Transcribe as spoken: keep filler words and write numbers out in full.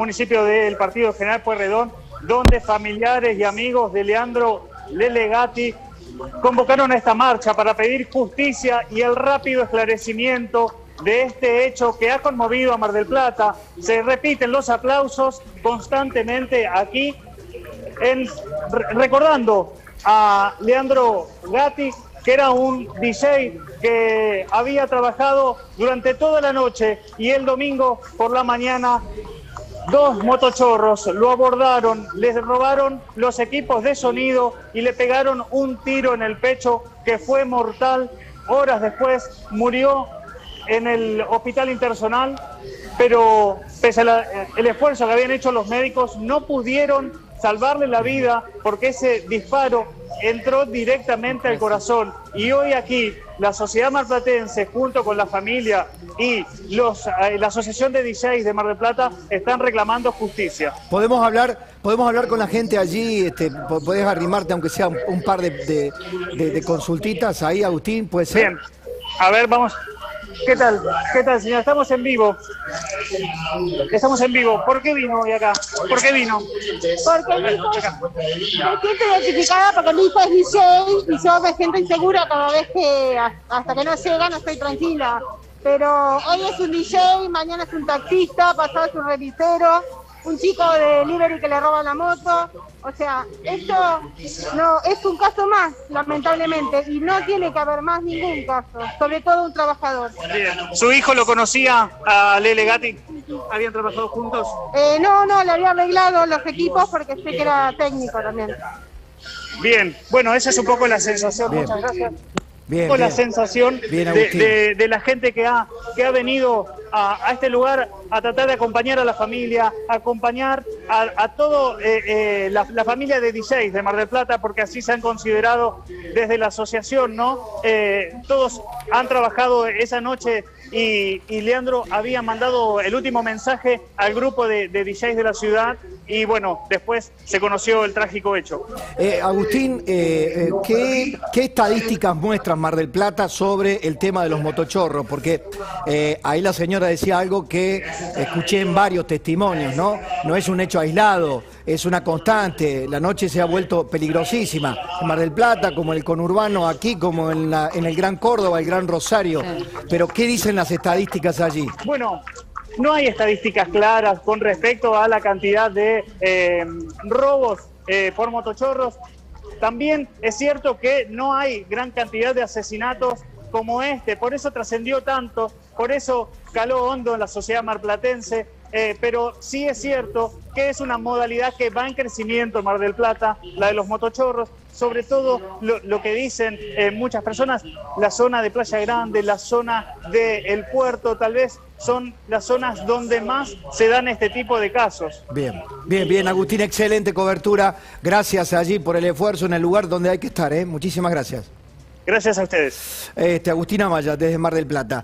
municipio del Partido General Pueyrredón, donde familiares y amigos de Leandro Lele Gatti convocaron a esta marcha para pedir justicia y el rápido esclarecimiento de este hecho que ha conmovido a Mar del Plata. Se repiten los aplausos constantemente aquí, en, recordando a Leandro Gatti, que era un D J que había trabajado durante toda la noche, y el domingo por la mañana dos motochorros lo abordaron, les robaron los equipos de sonido y le pegaron un tiro en el pecho que fue mortal. Horas después murió en el hospital internacional, pero pese al esfuerzo que habían hecho los médicos, no pudieron salvarle la vida porque ese disparo entró directamente al corazón. Y hoy aquí la sociedad marplatense, junto con la familia y los, la Asociación de D Js de Mar del Plata, están reclamando justicia. Podemos hablar, podemos hablar con la gente allí, este, podés arrimarte aunque sea un par de, de, de, de consultitas ahí, Agustín, puede ser. Bien, a ver, vamos. ¿Qué tal? ¿Qué tal, señora? Estamos en vivo. Estamos en vivo. ¿Por qué vino hoy acá? ¿Por qué vino? Porque mi hijo, me siento identificada porque mi hijo es D J y yo me siento insegura cada vez que, hasta que no llega, no estoy tranquila. Pero hoy es un D J, mañana es un taxista, pasado es un revisero, un chico de delivery que le roba la moto. O sea, esto no es un caso más, lamentablemente, y no tiene que haber más ningún caso, sobre todo un trabajador. ¿Su hijo lo conocía a Lele Gatti? ¿Habían trabajado juntos? Eh, no, no, le había arreglado los equipos porque sé que era técnico también. Bien, bueno, esa es un poco la sensación. Bien. Muchas gracias. Bien, con bien. La sensación bien, de, de, de la gente que ha, que ha venido a, a este lugar a tratar de acompañar a la familia, a acompañar a, a toda eh, eh, la, la familia de D Js de Mar del Plata, porque así se han considerado desde la asociación, ¿no? Eh, todos han trabajado esa noche y, y Leandro había mandado el último mensaje al grupo de, de D Js de la ciudad y, bueno, después se conoció el trágico hecho. Eh, Agustín, eh, eh, ¿qué, ¿qué estadísticas muestran Mar del Plata sobre el tema de los motochorros? Porque eh, ahí la señora decía algo que escuché en varios testimonios, ¿no? No es un hecho aislado, es una constante. La noche se ha vuelto peligrosísima. En Mar del Plata, como en el conurbano aquí, como en, la, en el Gran Córdoba, el Gran Rosario. Pero ¿qué dicen las estadísticas allí? Bueno, no hay estadísticas claras con respecto a la cantidad de eh, robos eh, por motochorros. También es cierto que no hay gran cantidad de asesinatos como este, por eso trascendió tanto, por eso caló hondo en la sociedad marplatense, eh, pero sí es cierto que es una modalidad que va en crecimiento en Mar del Plata, la de los motochorros, sobre todo lo, lo que dicen eh, muchas personas, la zona de Playa Grande, la zona del puerto, tal vez son las zonas donde más se dan este tipo de casos. Bien, bien, bien, Agustín, excelente cobertura, gracias allí por el esfuerzo en el lugar donde hay que estar, ¿eh? Muchísimas gracias. Gracias a ustedes. Este, Agustina Maya, desde Mar del Plata.